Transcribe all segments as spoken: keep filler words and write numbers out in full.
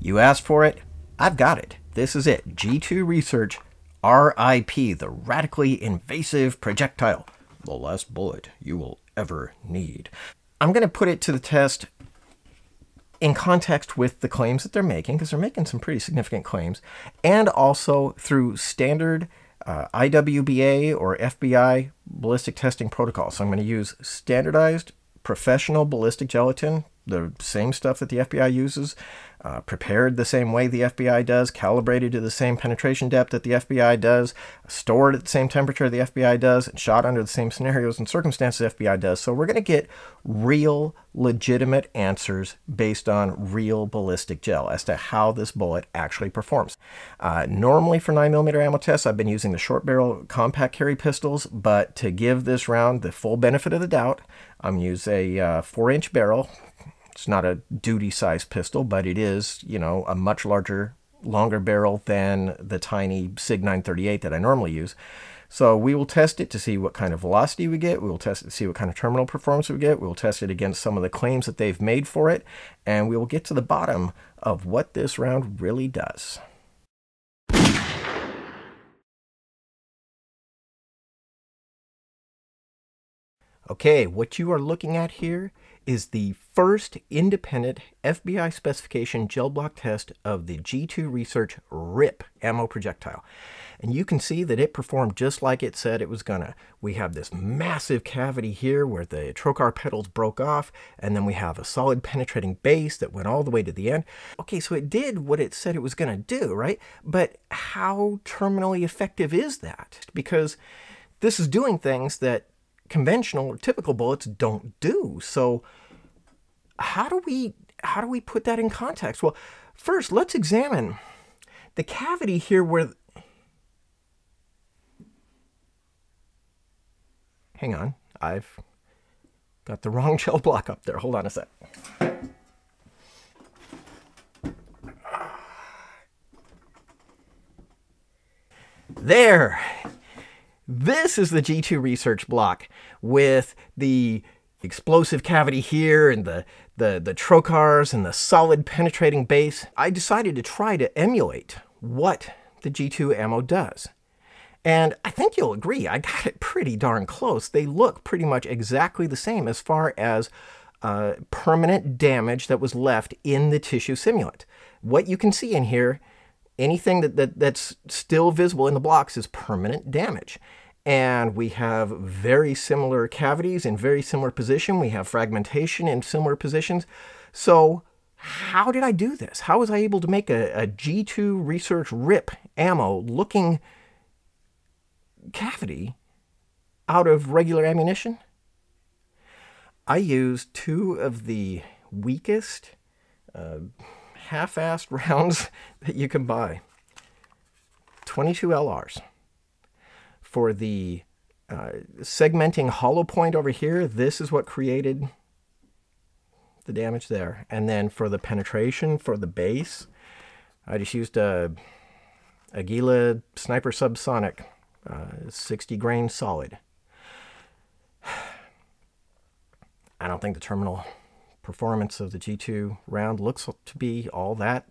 You asked for it, I've got it. This is it. G two Research R I P, the radically invasive projectile. The last bullet you will ever need. I'm going to put it to the test in context with the claims that they're making, because they're making some pretty significant claims, and also through standard uh, I W B A or F B I ballistic testing protocols. So I'm going to use standardized professional ballistic gelatin, the same stuff that the F B I uses, uh, prepared the same way the F B I does, calibrated to the same penetration depth that the F B I does, stored at the same temperature the F B I does, and shot under the same scenarios and circumstances the F B I does. So we're going to get real, legitimate answers based on real ballistic gel as to how this bullet actually performs. Uh, normally for nine millimeter ammo tests, I've been using the short barrel compact carry pistols, but to give this round the full benefit of the doubt, I'm using a uh, four inch barrel. It's not a duty-sized pistol, but it is, you know, a much larger, longer barrel than the tiny Sig nine thirty-eight that I normally use. So we will test it to see what kind of velocity we get. We will test it to see what kind of terminal performance we get. We will test it against some of the claims that they've made for it, and we will get to the bottom of what this round really does. Okay, what you are looking at here is the first independent F B I specification gel block test of the G two Research R I P ammo projectile. And you can see that it performed just like it said it was gonna. We have this massive cavity here where the trocar petals broke off, and then we have a solid penetrating base that went all the way to the end. Okay, so it did what it said it was gonna do, right? But how terminally effective is that? Because this is doing things that conventional or typical bullets don't do. So how do we how do we put that in context? Well, first let's examine the cavity here where th hang on, I've got the wrong gel block up there. Hold on a sec. There. This is the G two Research block with the explosive cavity here and the, the, the trocars and the solid penetrating base. I decided to try to emulate what the G two ammo does. And I think you'll agree, I got it pretty darn close. They look pretty much exactly the same as far as uh, permanent damage that was left in the tissue simulant. What you can see in here, anything that, that, that's still visible in the blocks is permanent damage. And we have very similar cavities in very similar position. We have fragmentation in similar positions. So how did I do this? How was I able to make a, a G two Research R I P ammo looking cavity out of regular ammunition? I used two of the weakest uh, half-assed rounds that you can buy. twenty-two L Rs. For the uh, segmenting hollow point over here, this is what created the damage there. And then for the penetration, for the base, I just used a Aguila Sniper Subsonic uh, sixty grain solid. I don't think the terminal performance of the G two round looks to be all that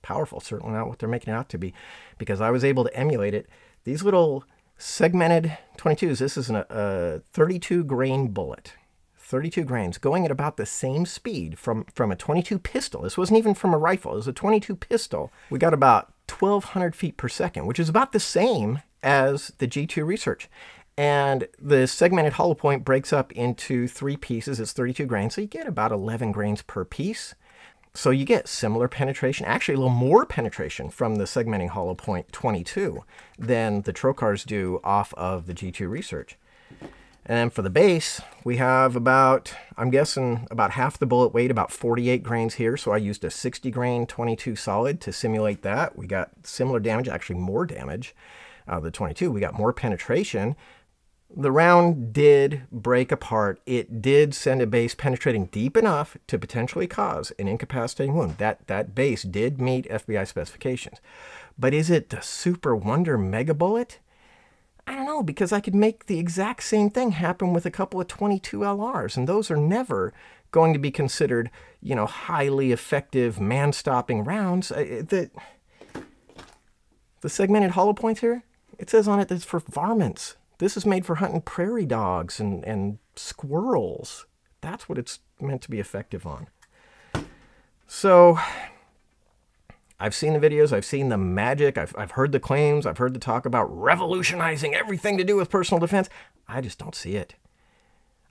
powerful. Certainly not what they're making it out to be, because I was able to emulate it. These little segmented twenty-twos, this is an, a thirty-two grain bullet, thirty-two grains, going at about the same speed from, from a twenty-two pistol. This wasn't even from a rifle, it was a twenty-two pistol. We got about twelve hundred feet per second, which is about the same as the G two Research. And the segmented hollow point breaks up into three pieces. It's thirty-two grains, so you get about eleven grains per piece. So you get similar penetration, actually a little more penetration from the segmenting hollow point twenty-two than the trocars do off of the G two Research. And then for the base, we have about, I'm guessing about half the bullet weight, about forty-eight grains here. So I used a sixty grain twenty-two solid to simulate that. We got similar damage, actually more damage out of the twenty-two. We got more penetration. The round did break apart. It did send a base penetrating deep enough to potentially cause an incapacitating wound. That, that base did meet F B I specifications. But is it the super wonder mega bullet? I don't know, because I could make the exact same thing happen with a couple of twenty-two L Rs, and those are never going to be considered, you know, highly effective man-stopping rounds. I, the, the segmented hollow points here, it says on it that it's for varmints. This is made for hunting prairie dogs and, and squirrels. That's what it's meant to be effective on. So I've seen the videos, I've seen the magic, I've, I've heard the claims, I've heard the talk about revolutionizing everything to do with personal defense. I just don't see it.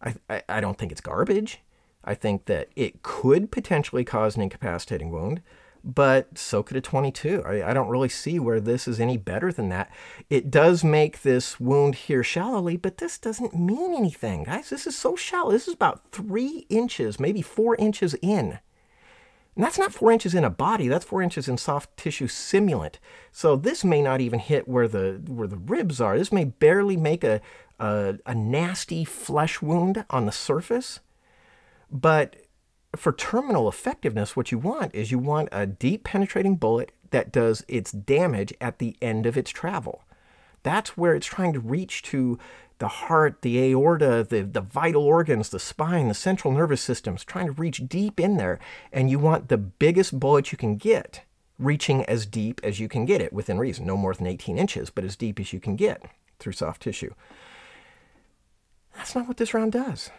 I, I, I don't think it's garbage. I think that it could potentially cause an incapacitating wound, but so could a twenty-two. I, I don't really see where this is any better than that. It does make this wound here shallowly, but this doesn't mean anything, guys. This is so shallow. This is about three inches, maybe four inches in. And that's not four inches in a body. That's four inches in soft tissue simulant. So this may not even hit where the where the ribs are. This may barely make a a, a nasty flesh wound on the surface. But for terminal effectiveness, what you want is you want a deep penetrating bullet that does its damage at the end of its travel. That's where it's trying to reach to the heart, the aorta, the, the vital organs, the spine, the central nervous system. It's trying to reach deep in there. And you want the biggest bullet you can get, reaching as deep as you can get it, within reason. No more than eighteen inches, but as deep as you can get through soft tissue. That's not what this round does.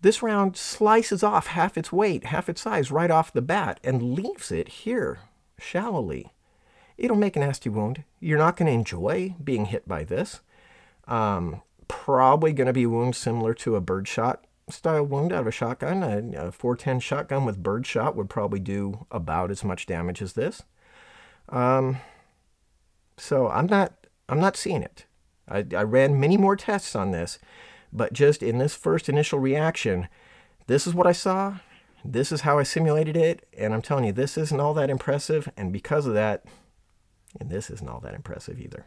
This round slices off half its weight, half its size right off the bat and leaves it here shallowly. It'll make a nasty wound. You're not going to enjoy being hit by this. Um, probably going to be a wound similar to a birdshot style wound out of a shotgun. A, a four ten shotgun with birdshot would probably do about as much damage as this. Um, so I'm not, I'm not seeing it. I, I ran many more tests on this. But just in this first initial reaction, this is what I saw, this is how I simulated it, and I'm telling you, this isn't all that impressive, and because of that, and this isn't all that impressive either.